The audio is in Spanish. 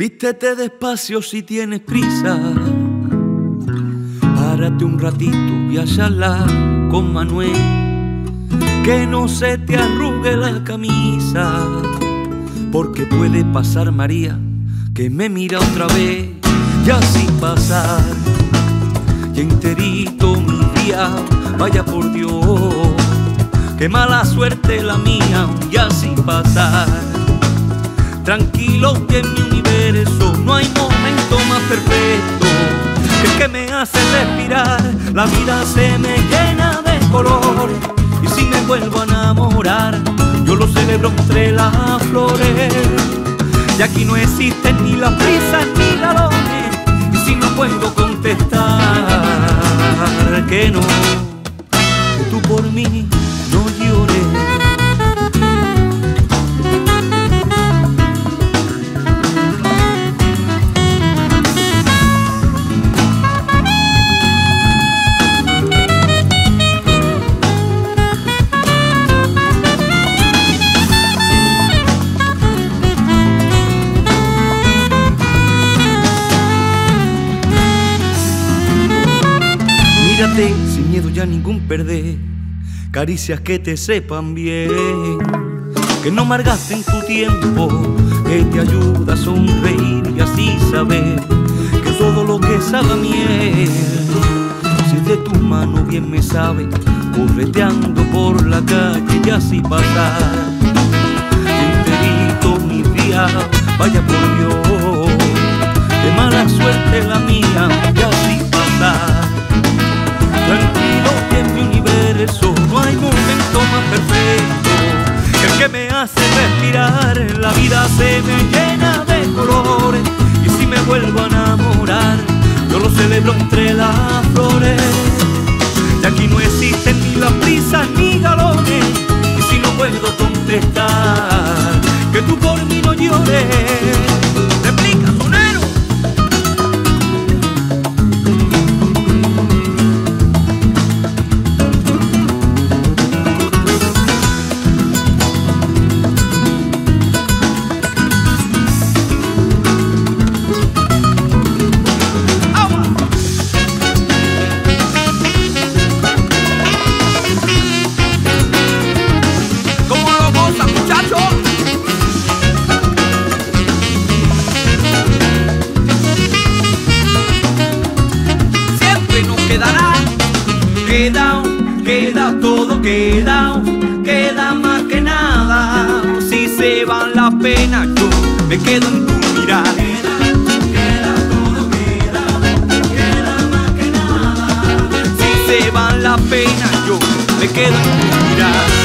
Vístete despacio si tienes prisa, párate un ratito y háchala con Manuel, que no se te arrugue la camisa, porque puede pasar María que me mira otra vez, ya sin pasar, ya enterito mi día, vaya por Dios, qué mala suerte la mía, ya sin pasar, tranquilo que en mi universo no hay momento más perfecto que el que me hace respirar, la vida se me llena de color y si me vuelvo a enamorar yo lo celebro entre las flores, y aquí no existen ni las prisas ni ladrones, y si no puedo contestar que no, que tú por mí no llores. Mírate sin miedo ya ningún perder, caricias que te sepan bien, que no malgasten tu tiempo, que te ayuda a sonreír y así saber que todo lo que sabe a miel, si de tu mano bien me sabe, correteando por la calle y así pasar, enterito mi día, vaya por Dios, qué mala suerte la mía, y así pasar. Tranquilo que en mi universo no hay momento más perfecto que el que me hace respirar, la vida se me llena de colores y si me vuelvo a enamorar yo lo celebro entre las flores, y aquí no existen ni las prisas ni galones, y si no puedo contestar que tú por mí no llores. Queda todo, queda más que nada. Si se van las penas, yo me quedo en tu mirar. Queda todo, queda más que nada. Si se van las penas, yo me quedo en tu mirar.